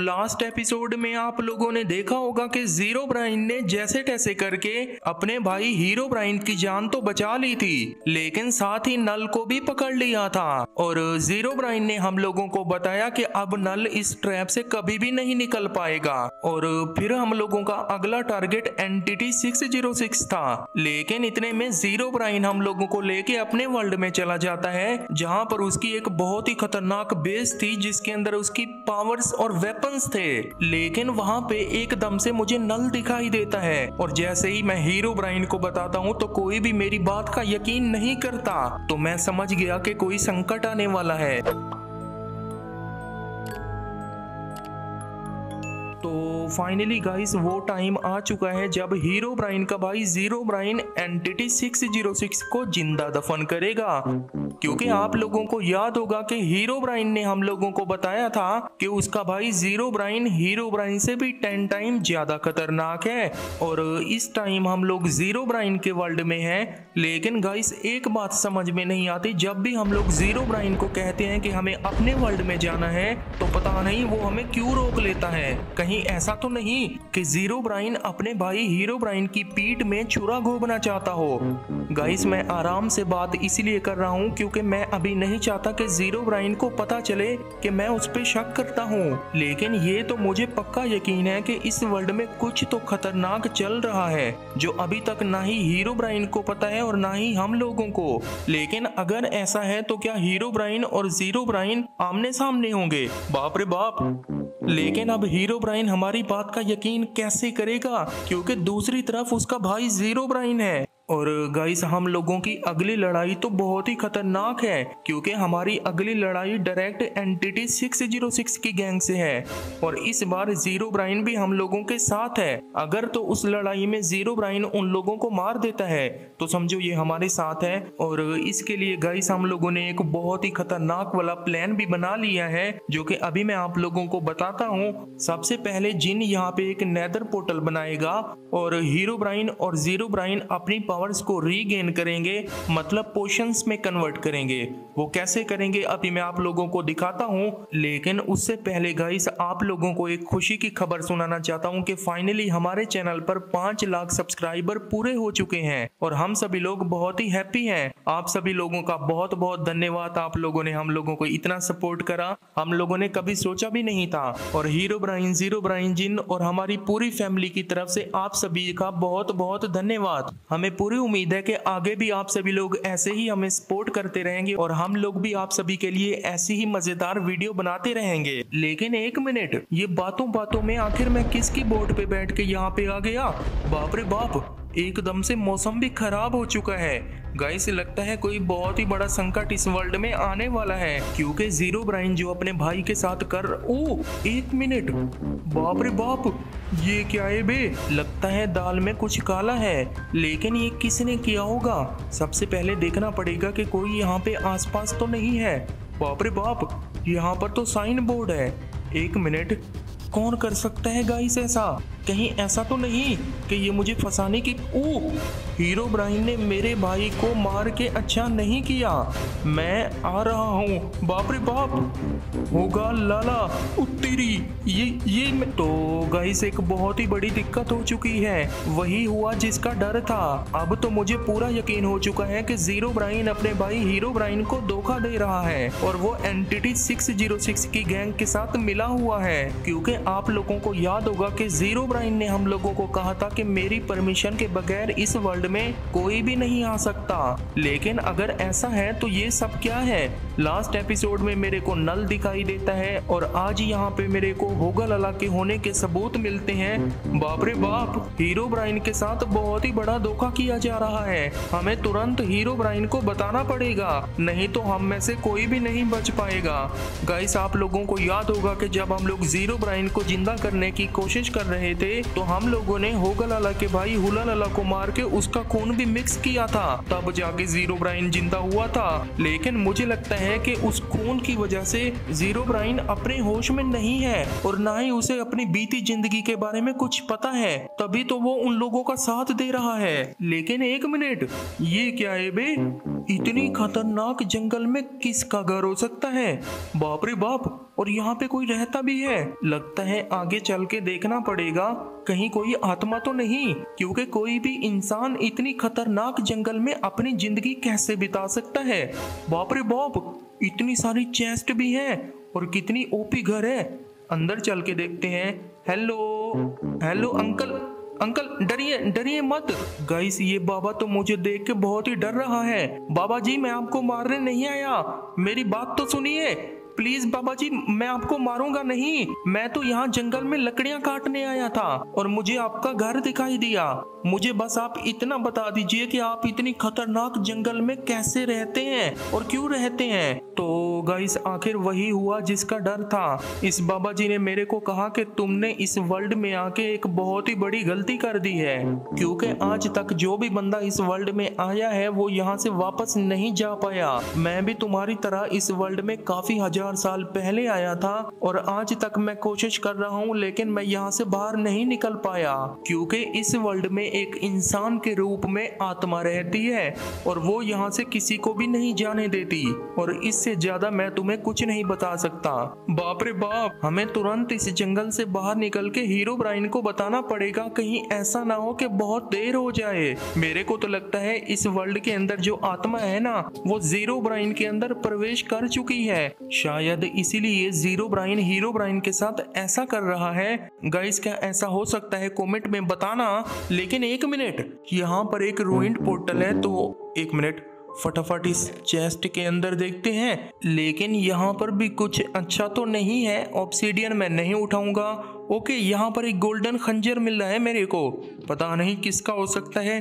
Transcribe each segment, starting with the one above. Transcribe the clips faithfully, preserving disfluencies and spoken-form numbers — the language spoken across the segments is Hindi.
लास्ट एपिसोड में आप लोगों ने देखा होगा कि जीरो ब्रेन ने जैसे तैसे करके अपने भाई हीरो ब्रेन की जान तो बचा ली थी, लेकिन साथ ही नल को भी पकड़ लिया था। और जीरो ब्रेन ने हम लोगों को बताया कि अब नल इस ट्रैप से कभी भी नहीं निकल पाएगा। और फिर हम लोगों का अगला target entity six zero six था, लेकिन इतने में जीरो ब्रेन हम लोगों को लेके अपने वर्ल्ड में चला जाता है, जहाँ पर उसकी एक बहुत ही खतरनाक बेस थी जिसके अंदर उसकी पावर्स और वेपन्स थे। लेकिन वहाँ पे एकदम से मुझे नल दिखाई देता है और जैसे ही मैं हीरो ब्रेन को बताता हूँ तो कोई भी मेरी बात का यकीन नहीं करता, तो मैं समझ गया कि कोई संकट आने वाला है। तो फाइनली गाइस वो टाइम आ चुका है जब हीरो ब्रेन का भाई zero brain entity six zero six को जिंदा दफन करेगा, क्योंकि आप लोगों को याद होगा कि हीरो ब्रेन ने हम लोगों को बताया था कि उसका भाई जीरो ब्रेन हीरो ब्रेन से भी टेन टाइम ज्यादा खतरनाक है। और इस टाइम हम लोग जीरो ब्रेन के वर्ल्ड में हैं, लेकिन गाइस एक बात समझ में नहीं आती, जब भी हम लोग जीरो ब्रेन को कहते हैं कि हमें अपने वर्ल्ड में जाना है तो पता नहीं वो हमें क्यों रोक लेता है। कहीं ऐसा तो नहीं कि जीरो ब्रेन अपने भाई हीरो ब्रेन की पीठ में छुरा घोंपना चाहता हो। गाइस मैं आराम से बात इसलिए कर रहा हूँ क्योंकि मैं अभी नहीं चाहता कि जीरो ब्रेन को पता चले कि मैं उस पे शक करता हूँ, लेकिन ये तो मुझे पक्का यकीन है कि इस वर्ल्ड में कुछ तो खतरनाक चल रहा है जो अभी तक ना ही हीरो ब्रेन को पता है और ना ही हम लोगों को। लेकिन अगर ऐसा है तो क्या हीरो ब्रेन और जीरो ब्रेन आमने सामने होंगे? बाप रे बाप। लेकिन अब हीरो ब्रेन हमारी बात का यकीन कैसे करेगा, क्योंकि दूसरी तरफ उसका भाई जीरो ब्रेन है। और गाइस हम लोगों की अगली लड़ाई तो बहुत ही खतरनाक है, क्योंकि हमारी अगली लड़ाई direct entity six zero six की गैंग से है और इस बार जीरो ब्रेन भी हम लोगों के साथ है। अगर तो उस लड़ाई में जीरो ब्रेन उन लोगों को मार देता है तो समझो ये हमारे साथ है। और इसके लिए गाइस हम लोगों ने एक बहुत ही खतरनाक वाला प्लान भी बना लिया है जो कि अभी मैं आप लोगों को बताता हूँ। सबसे पहले जिन यहाँ पे एक नेदर पोर्टल बनाएगा और हीरो ब्रेन और जीरो ब्रेन अपनी पावर्स को रीगेन करेंगे, मतलब पोशंस में कन्वर्ट करेंगे। वो कैसे करेंगे अभी मैं आप लोगों को दिखाता हूँ, लेकिन उससे पहले गाइस आप लोगों को एक खुशी की खबर सुनाना चाहता हूँ कि फाइनली हमारे चैनल पर पांच लाख सब्सक्राइबर पूरे हो चुके हैं और हम सभी लोग बहुत ही हैप्पी हैं। आप सभी लोगों का बहुत बहुत धन्यवाद, आप लोगों ने हम लोगों को इतना सपोर्ट करा, हम लोगों ने कभी सोचा भी नहीं था। और हीरो ब्रेन, जीरो ब्रेन, जिन और हमारी पूरी फैमिली की तरफ से आप सभी का बहुत बहुत धन्यवाद। हमें पूरी उम्मीद है कि आगे भी आप सभी लोग ऐसे ही हमें सपोर्ट करते रहेंगे और हम लोग भी आप सभी के लिए ऐसी ही मजेदार वीडियो बनाते रहेंगे। लेकिन एक मिनट, ये बातों बातों में आखिर मैं किसकी बोट पे बैठ के यहाँ पे आ गया? बाप रे बाप, एकदम से मौसम भी खराब हो चुका है। गाइस लगता है कोई बहुत ही बड़ा संकट इस वर्ल्ड में आने वाला है, क्योंकि जीरो ब्रेन जो अपने भाई के साथ कर ओ एक मिनट, बाप रे बाप, ये क्या है बे? लगता है दाल में कुछ काला है, लेकिन ये किसने किया होगा? सबसे पहले देखना पड़ेगा कि कोई यहाँ पे आसपास तो नहीं है। बाप रे बाप, यहाँ पर तो साइन बोर्ड है। एक मिनट, कौन कर सकता है गाइस ऐसा? कहीं ऐसा तो नहीं कि ये मुझे फंसाने की ओ हीरो ब्रेन ने मेरे भाई को मार के अच्छा नहीं किया। मैं आ रहा हूँ। बाप रे बाप, होगालाला उत्तरी ये ये मैं... तो गाइस एक बहुत ही बड़ी दिक्कत हो चुकी है, वही हुआ जिसका डर था। अब तो मुझे पूरा यकीन हो चुका है कि जीरो ब्रेन अपने भाई हीरो ब्रेन को धोखा दे रहा है और वो एंटिटी सिक्स ज़ीरो सिक्स की गैंग के साथ मिला हुआ है, क्योंकि आप लोगों को याद होगा कि जीरो ब्रेन ने हम लोगों को कहा था कि मेरी परमिशन के बगैर इस वर्ल्ड में कोई भी नहीं आ सकता। लेकिन अगर ऐसा है तो ये सब क्या है? लास्ट एपिसोड में मेरे को नल दिखाई देता है और आज यहाँ पे मेरे को होगालाला के होने के सबूत मिलते हैं। बाप रे बाप, हीरो ब्रेन के साथ बहुत ही बड़ा धोखा किया जा रहा है। हमें तुरंत हीरो ब्रेन को बताना पड़ेगा, नहीं तो हम में से कोई भी नहीं बच पाएगा। गाइस आप लोगों को याद होगा कि जब हम लोग जीरो ब्रेन को जिंदा करने की कोशिश कर रहे थे तो हम लोगों ने होगालाला के भाई हुलालाला को मार के उसका खून भी मिक्स किया था, तब जाके जीरो ब्रेन जिंदा हुआ था। लेकिन मुझे लगता है कि उस खून की वजह से जीरो ब्रेन अपने होश में नहीं है और ना ही उसे अपनी बीती जिंदगी के बारे में कुछ पता है, तभी तो वो उन लोगों का साथ दे रहा है। लेकिन एक मिनट, ये क्या है बे? इतनी खतरनाक जंगल में किसका घर हो सकता है? बाप रे बाप, और यहाँ पे कोई रहता भी है। लगता है आगे चल के देखना पड़ेगा कहीं कोई आत्मा तो नहीं, क्योंकि कोई भी इंसान इतनी खतरनाक जंगल में अपनी जिंदगी कैसे बिता सकता है। बाप रे बाप, इतनी सारी चेस्ट भी है और कितनी ओपी घर है। अंदर चल के देखते हैं। हेलो हेलो अंकल, अंकल डरिए डरिए मत। गाइस, ये बाबा तो मुझे देख के बहुत ही डर रहा है। बाबा जी, मैं आपको मारने नहीं आया, मेरी बात तो सुनिए प्लीज। बाबा जी, मैं आपको मारूंगा नहीं, मैं तो यहाँ जंगल में लकड़ियाँ काटने आया था और मुझे आपका घर दिखाई दिया। मुझे बस आप इतना बता दीजिए कि आप इतनी खतरनाक जंगल में कैसे रहते हैं और क्यों रहते हैं। तो गाइस, आखिर वही हुआ जिसका डर था। इस बाबा जी ने मेरे को कहा कि तुमने इस वर्ल्ड में आके एक बहुत ही बड़ी गलती कर दी है, क्योंकि आज तक जो भी बंदा इस वर्ल्ड में आया है वो यहाँ से वापस नहीं जा पाया। मैं भी तुम्हारी तरह इस वर्ल्ड में काफी हजार साल पहले आया था और आज तक मैं कोशिश कर रहा हूँ, लेकिन मैं यहाँ से बाहर नहीं निकल पाया, क्योंकि इस वर्ल्ड में एक इंसान के रूप में आत्मा रहती है और वो यहाँ से किसी को भी नहीं जाने देती। और इससे ज्यादा मैं तुम्हें कुछ नहीं बता सकता। बाप रे बाप, हमें तुरंत इस जंगल से बाहर निकल के हीरो ब्रेन को बताना पड़ेगा, कहीं ऐसा ना हो कि बहुत देर हो जाए। मेरे को तो लगता है इस वर्ल्ड के अंदर जो आत्मा है ना, वो जीरो ब्रेन के अंदर प्रवेश कर चुकी है। शायद इसीलिए जीरो ब्रेन हीरो ब्रेन के साथ ऐसा कर रहा है। गाइस, क्या ऐसा हो सकता है? कमेंट में बताना। लेकिन एक मिनट, यहाँ पर एक रूइंड पोर्टल है, तो एक मिनट फटाफट इस चेस्ट के अंदर देखते हैं। लेकिन यहाँ पर भी कुछ अच्छा तो नहीं है। ऑब्सीडियन मैं नहीं उठाऊंगा। ओके, यहाँ पर एक गोल्डन खंजर मिल रहा है मेरे को, पता नहीं किसका हो सकता है।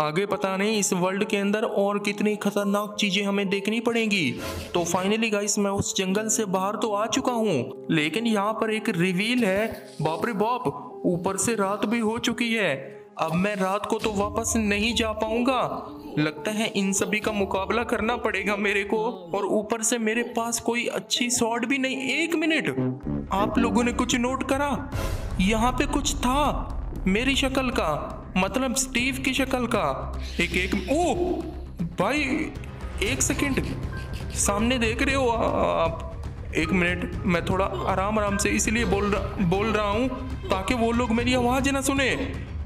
आगे पता नहीं इस वर्ल्ड के अंदर और कितनी खतरनाक चीजें हमें देखनी पड़ेंगी। तो फाइनली गाइस, मैं उस जंगल से बाहर तो आ चुका हूँ, लेकिन यहाँ पर एक रिवील है। बाप रे बाप, ऊपर से रात भी हो चुकी है। अब मैं रात को तो वापस नहीं जा पाऊंगा। लगता है इन सभी का मुकाबला करना पड़ेगा मेरे को, और ऊपर से मेरे पास कोई अच्छी शॉट भी नहीं। एक मिनट, आप लोगों ने कुछ नोट करा? यहाँ पे कुछ था मेरी शक्ल का, मतलब स्टीव की शक्ल का। एक एक ओ भाई, एक सेकंड, सामने देख रहे हो आप? एक मिनट, मैं थोड़ा आराम आराम से इसलिए बोल रहा बोल रहा हूँ ताकि वो लोग मेरी आवाज़ ना सुने।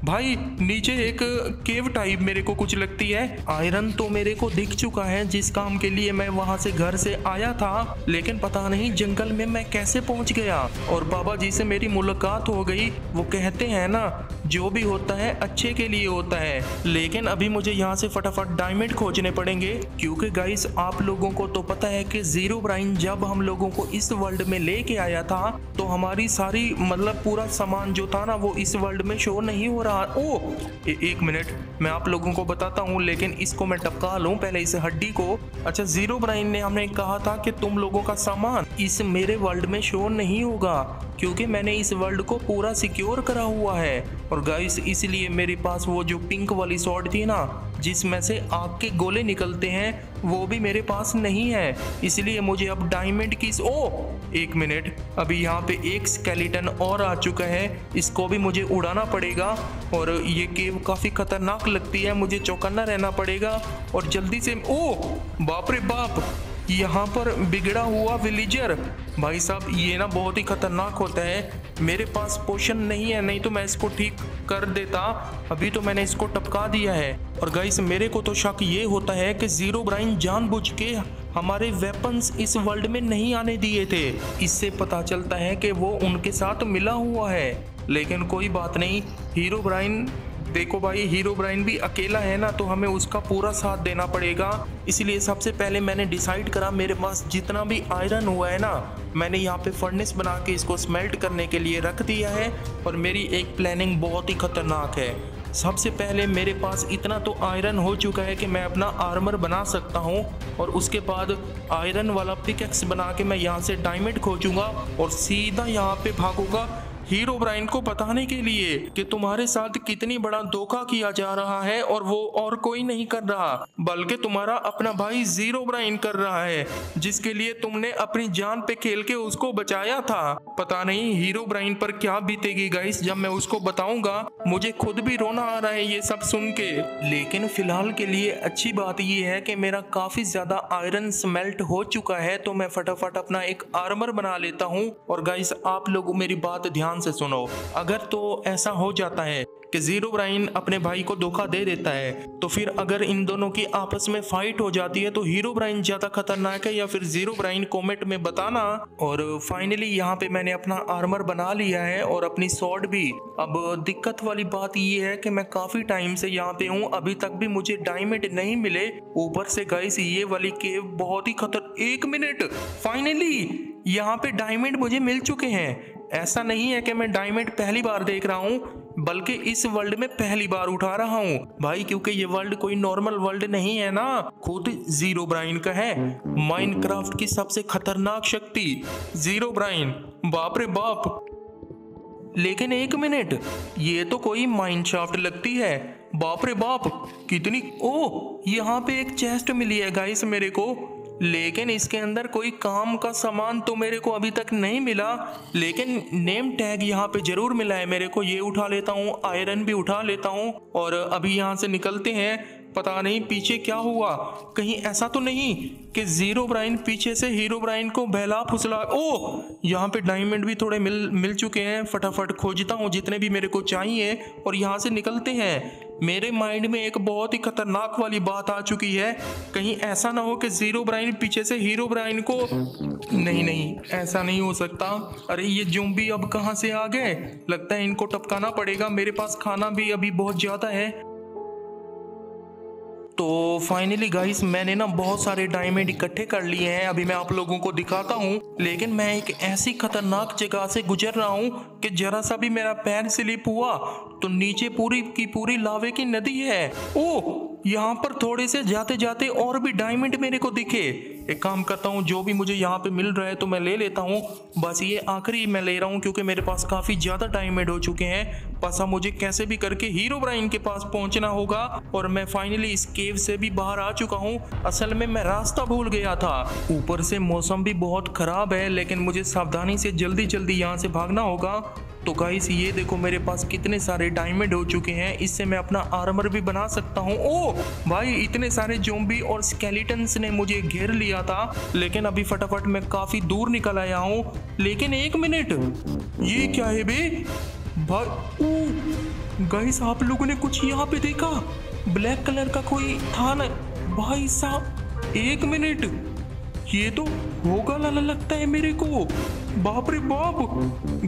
भाई, नीचे एक केव टाइप मेरे को कुछ लगती है। आयरन तो मेरे को दिख चुका है, जिस काम के लिए मैं वहां से घर से आया था, लेकिन पता नहीं जंगल में मैं कैसे पहुंच गया। और बाबा जी से मेरी मुलाकात हो गई। वो कहते हैं ना, जो भी होता है अच्छे के लिए होता है। लेकिन अभी मुझे यहाँ से फटाफट डायमंड खोजने पड़ेंगे, क्योंकि गाइस आप लोगों को तो पता है कि जीरो ब्रेन जब हम लोगों को इस वर्ल्ड में लेके आया था, तो हमारी सारी मतलब पूरा सामान जो था ना, वो इस वर्ल्ड में शो नहीं हो रहा। ओ, ए, एक मिनट, मैं आप लोगों को बताता हूँ, लेकिन इसको मैं टपका लूँ पहले इस हड्डी को। अच्छा, जीरो ब्रेन ने हमें कहा था कि तुम लोगों का सामान इस मेरे वर्ल्ड में शो नहीं होगा, क्योंकि मैंने इस वर्ल्ड को पूरा सिक्योर करा हुआ है। और गाइस, इसलिए मेरे पास वो जो पिंक वाली शॉट थी ना, जिसमें से आग के गोले निकलते हैं, वो भी मेरे पास नहीं है। इसलिए मुझे अब डायमंड की ओ एक मिनट, अभी यहाँ पे एक स्केलेटन और आ चुका है, इसको भी मुझे उड़ाना पड़ेगा। और ये केव काफ़ी खतरनाक लगती है, मुझे चौकन्ना रहना पड़ेगा और जल्दी से। ओ बाप रे बाप, यहाँ पर बिगड़ा हुआ विलेजर। भाई साहब, ये ना बहुत ही खतरनाक होता है। मेरे पास पोशन नहीं है, नहीं तो मैं इसको ठीक कर देता। अभी तो मैंने इसको टपका दिया है। और गाइस, मेरे को तो शक ये होता है कि जीरो ब्रेन जानबूझ के हमारे वेपन्स इस वर्ल्ड में नहीं आने दिए थे। इससे पता चलता है कि वो उनके साथ मिला हुआ है। लेकिन कोई बात नहीं, हीरो ब्रेन देखो भाई, हीरो ब्रेन भी अकेला है ना, तो हमें उसका पूरा साथ देना पड़ेगा। इसलिए सबसे पहले मैंने डिसाइड करा, मेरे पास जितना भी आयरन हुआ है ना, मैंने यहाँ पे फर्नेस बना के इसको स्मेल्ट करने के लिए रख दिया है। और मेरी एक प्लानिंग बहुत ही खतरनाक है। सबसे पहले मेरे पास इतना तो आयरन हो चुका है कि मैं अपना आर्मर बना सकता हूँ, और उसके बाद आयरन वाला पिकैक्स बना के मैं यहाँ से डायमंड खोजूंगा और सीधा यहाँ पे भागूंगा। हीरो ब्रेन को बताने के लिए कि तुम्हारे साथ कितनी बड़ा धोखा किया जा रहा है और वो और कोई नहीं कर रहा बल्कि तुम्हारा अपना भाई जीरो ब्रेन कर रहा है, जिसके लिए तुमने अपनी जान पे खेल के उसको बचाया था। पता नहीं हीरो ब्रेन पर क्या बीतेगी गाइस जब मैं उसको बताऊंगा, मुझे खुद भी रोना आ रहा है ये सब सुन के। लेकिन फिलहाल के लिए अच्छी बात ये है कि मेरा काफी ज्यादा आयरन स्मेल्ट हो चुका है, तो मैं फटाफट अपना एक आर्मर बना लेता हूँ। और गाइस आप लोग मेरी बात ध्यान से सुनो, अगर तो ऐसा हो जाता है कि जीरो ब्रेन अपने भाई को धोखा दे देता है तो फिर अगर इन दोनों की आपस में फाइट हो जाती है तो हीरो ब्रेन ज्यादा खतरनाक है या फिर जीरो ब्रेन, कमेंट में बताना। और फाइनली यहाँ पे मैंने अपना आर्मर बना लिया है और अपनी सॉर्ड भी। अब दिक्कत वाली बात ये है कि मैं काफी टाइम से यहाँ पे हूँ, अभी तक भी मुझे डायमंड नहीं मिले। ऊपर से गाइस ये वाली केव बहुत ही खतर एक मिनट, फाइनली यहाँ पे डायमंड मुझे मिल चुके हैं। ऐसा नहीं है कि मैं डायमंड पहली बार देख रहा हूँ बल्कि इस वर्ल्ड में पहली बार उठा रहा हूँ भाई, क्योंकि ये वर्ल्ड कोई नॉर्मल वर्ल्ड नहीं है ना, खुद जीरो ब्रेन का है, माइनक्राफ्ट की सबसे खतरनाक शक्ति जीरो ब्रेन, बाप रे बाप। लेकिन एक मिनट, ये तो कोई माइनक्राफ्ट लगती है, बाप रे बाप कितनी। ओह यहाँ पे एक चेस्ट मिली है गाइस मेरे को, लेकिन इसके अंदर कोई काम का सामान तो मेरे को अभी तक नहीं मिला, लेकिन नेम टैग यहाँ पे जरूर मिला है मेरे को, ये उठा लेता हूँ, आयरन भी उठा लेता हूँ। और अभी यहाँ से निकलते हैं, पता नहीं पीछे क्या हुआ, कहीं ऐसा तो नहीं कि जीरो ब्रेन पीछे से हीरो ब्रेन को बहला फुसला। ओ यहाँ पे डायमंड भी थोड़े मिल मिल चुके हैं, फटाफट खोजता हूँ जितने भी मेरे को चाहिए और यहाँ से निकलते हैं। मेरे माइंड में एक बहुत ही खतरनाक वाली बात आ चुकी है, कहीं ऐसा ना हो कि जीरो ब्रेन पीछे से हीरो ब्रेन को, नहीं नहीं ऐसा नहीं हो सकता। अरे ये ज़ॉम्बी अब कहाँ से आ गए, लगता है इनको टपकाना पड़ेगा, मेरे पास खाना भी अभी बहुत ज़्यादा है। तो फाइनली गाइस मैंने ना बहुत सारे डायमंड इकट्ठे कर लिए हैं, अभी मैं आप लोगों को दिखाता हूँ। लेकिन मैं एक ऐसी खतरनाक जगह से गुजर रहा हूँ कि जरा सा भी मेरा पैर स्लिप हुआ तो नीचे पूरी की पूरी लावे की नदी है। ओह यहाँ पर थोड़े से जाते जाते और भी डायमंड मेरे को दिखे, एक काम करता हूँ जो भी मुझे यहाँ पे मिल रहा है तो मैं ले लेता हूँ, बस ये आखिरी मैं ले रहा हूँ क्योंकि मेरे पास काफ़ी ज़्यादा डायमंड हो चुके हैं। बस अब मुझे कैसे भी करके हीरो ब्रेन के पास पहुँचना होगा। और मैं फाइनली इस केव से भी बाहर आ चुका हूँ, असल में मैं रास्ता भूल गया था। ऊपर से मौसम भी बहुत ख़राब है, लेकिन मुझे सावधानी से जल्दी जल्दी यहाँ से भागना होगा। तो गाइस ये देखो मेरे पास कितने सारे डायमंड हो चुके हैं, इससे मैं अपना आर्मर भी बना सकता हूँ। ओह भाई इतने सारे ज़ॉम्बी और स्केलेटन्स ने मुझे घेर लिया था, लेकिन अभी फटाफट मैं काफ़ी दूर निकल आया हूँ। लेकिन एक मिनट, ये क्या है बे भाई? ओह गाइस आप लोगों ने कुछ यहाँ पे देखा, ब्लैक कलर का कोई था ना भाई साहब। एक मिनट, ये तो होगालाला लगता है मेरे को, बाप रे बाप।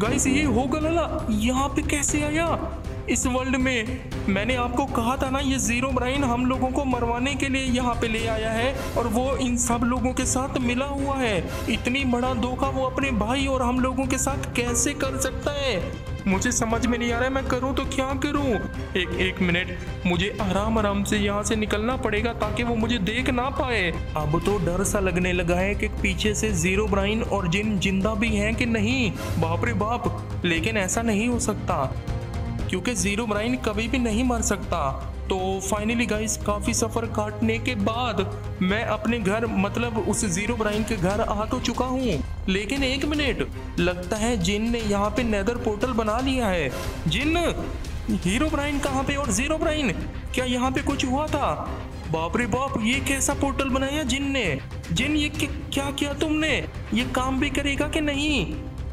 गाइस ये होगालाला यहाँ पे कैसे आया इस वर्ल्ड में? मैंने आपको कहा था ना ये जीरो ब्रेन हम लोगों को मरवाने के लिए यहाँ पे ले आया है और वो इन सब लोगों के साथ मिला हुआ है। इतनी बड़ा धोखा वो अपने भाई और हम लोगों के साथ कैसे कर सकता है, मुझे समझ में नहीं आ रहा है। मैं करूँ तो क्या करूँ? एक एक मिनट, मुझे आराम आराम से यहाँ से निकलना पड़ेगा ताकि वो मुझे देख ना पाए। अब तो डर सा लगने लगा है कि पीछे से जीरो ब्रेन और जिन जिंदा भी हैं कि नहीं, बाप रे बाप। लेकिन ऐसा नहीं हो सकता क्योंकि जीरो ब्रेन कभी भी नहीं मर सकता। तो फाइनली गाइस काफ़ी सफ़र काटने के बाद मैं अपने घर, मतलब उस जीरो ब्रेन के घर आ तो चुका हूँ। लेकिन एक मिनट, लगता है जिन ने यहाँ पे नेदर पोर्टल बना लिया है। जिन, हीरो ब्रेन कहाँ पे और जीरो ब्रेन, क्या यहाँ पे कुछ हुआ था? बाप रे बाप, ये कैसा पोर्टल बनाया जिन ने? जिन ये क्या किया तुमने? ये काम भी करेगा कि नहीं?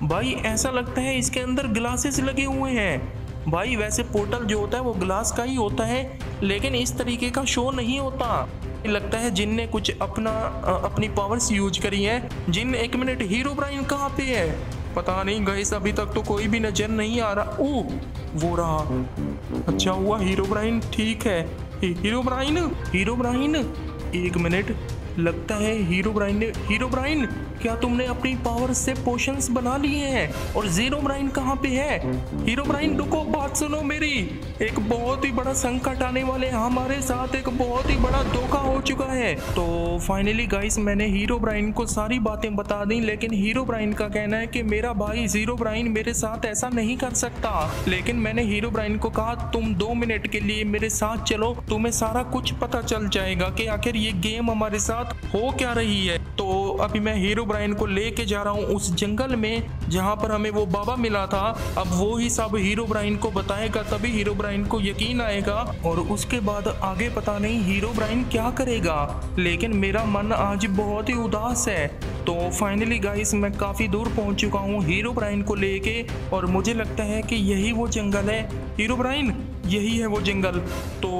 भाई ऐसा लगता है इसके अंदर ग्लासेस लगे हुए हैं। भाई वैसे पोर्टल जो होता है वो ग्लास का ही होता है, लेकिन इस तरीके का शो नहीं होता। लगता है जिन ने कुछ अपना अपनी पावर्स यूज करी है। जिन, एक मिनट, हीरो ब्रेन कहाँ पे है? पता नहीं गाइस, अभी तक तो कोई भी नज़र नहीं आ रहा। ओ वो रहा, अच्छा हुआ हीरो ब्रेन ठीक है। हीरो ब्रेन, हीरो ब्रेन, एक मिनट, लगता है हीरो ब्रेन ने हीरो ब्रेन क्या तुमने अपनी पावर से पोशंस बना लिए हैं? और जीरो ब्रेन कहाँ पे है? हीरो ब्रेन रुको, बात सुनो मेरी। एक बहुत ही बड़ा संकट आने वाले, हमारे साथ एक बहुत ही बड़ा धोखा हो चुका है। तो फाइनली गाइस मैंने हीरो ब्रेन को सारी बातें बता दी, लेकिन हीरो ब्रेन का कहना है कि मेरा भाई जीरो ब्रेन मेरे साथ ऐसा नहीं कर सकता। लेकिन मैंने हीरो ब्रेन को कहा तुम दो मिनट के लिए मेरे साथ चलो, तुम्हें सारा कुछ पता चल जाएगा कि आखिर ये गेम हमारे साथ हो क्या रही है। तो अभी मैं हीरो ब्रेन को लेके जा रहा हूँ उस जंगल में जहाँ पर हमें वो बाबा मिला था। अब वो ही सब हीरो ब्रेन को बताएगा, तभी हीरो ब्रेन को यकीन आएगा और उसके बाद आगे पता नहीं हीरो ब्रेन क्या करेगा। लेकिन मेरा मन आज बहुत ही उदास है। तो फाइनली गाइस मैं काफ़ी दूर पहुँच चुका हूँ हीरो ब्रेन को लेके, और मुझे लगता है कि यही वो जंगल है। हीरो ब्रेन यही है वो जंगल। तो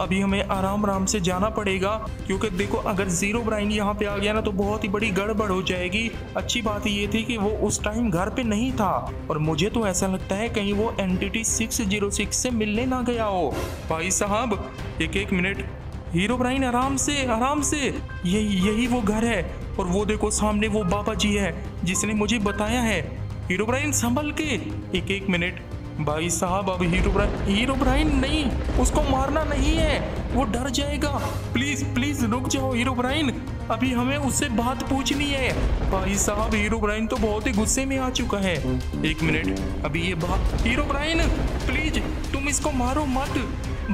अभी हमें आराम आराम से जाना पड़ेगा, क्योंकि देखो अगर जीरो ब्रेन यहाँ पे आ गया ना तो बहुत ही बड़ी गड़बड़ हो जाएगी। अच्छी बात ये थी कि वो उस टाइम घर पे नहीं था, और मुझे तो ऐसा लगता है कहीं वो एंटिटी सिक्स ज़ीरो सिक्स से मिलने ना गया हो। भाई साहब एक एक मिनट, हीरो ब्रेन आराम से आराम से, यही यही वो घर है। और वो देखो सामने वो बाबा जी है जिसने मुझे बताया है। हीरो ब्रेन संभल के, एक एक मिनट भाई साहब। अब हीरो ब्रेन हीरो ब्रेन नहीं, उसको मारना नहीं है, वो डर जाएगा। प्लीज प्लीज रुक जाओ हीरो ब्रेन, अभी हमें उससे बात पूछनी है। भाई साहब हीरो ब्रेन तो बहुत ही गुस्से में आ चुका है। एक मिनट, अभी ये बात, हीरो ब्रेन प्लीज तुम इसको मारो मत।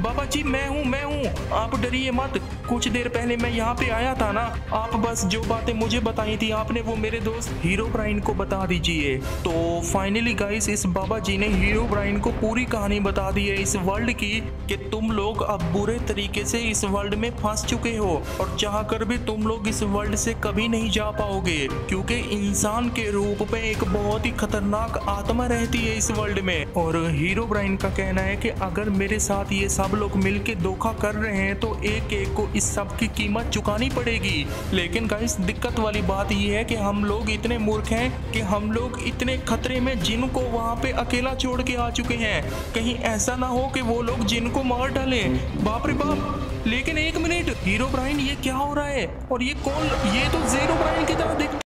बाबा जी मैं हूँ मैं हूँ, आप डरिए मत। कुछ देर पहले मैं यहाँ पे आया था ना, आप बस जो बातें मुझे बताई थी आपने वो मेरे दोस्त हीरो ब्रेन को बता दीजिए। तो फाइनली गाइस इस बाबा जी ने हीरो ब्रेन को पूरी कहानी बता दी है इस वर्ल्ड की, कि तुम लोग अब बुरे तरीके से इस वर्ल्ड में फंस चुके हो और चाहकर भी तुम लोग इस वर्ल्ड से कभी नहीं जा पाओगे, क्योंकि इंसान के रूप में एक बहुत ही खतरनाक आत्मा रहती है इस वर्ल्ड में। और हीरो ब्रेन का कहना है कि अगर मेरे साथ ये सब लोग मिलके धोखा कर रहे हैं तो एक एक को इस सब की कीमत चुकानी पड़ेगी। लेकिन गाइस दिक्कत वाली बात ये है कि हम लोग इतने मूर्ख हैं कि हम लोग इतने खतरे में जिन को वहाँ पे अकेला छोड़ के आ चुके हैं, कहीं ऐसा ना हो कि वो लोग जिन को मार डालें। बाप रे बाप, लेकिन एक मिनट हीरो ब्रेन ये क्या हो रहा है? और ये कौन? ये तो जीरो ब्रेन की तरह दिखता